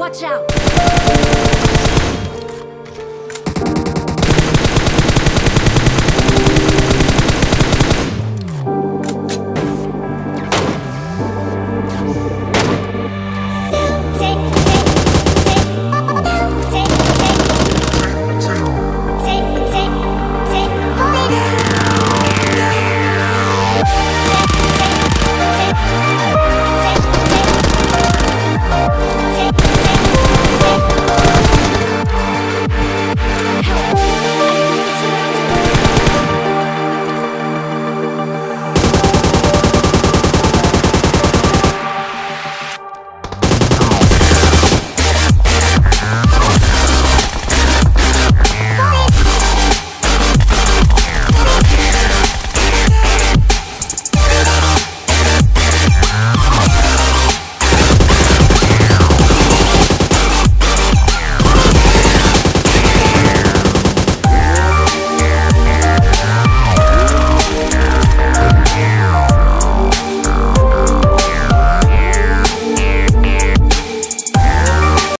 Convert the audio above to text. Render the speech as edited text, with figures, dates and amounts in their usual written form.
Watch out!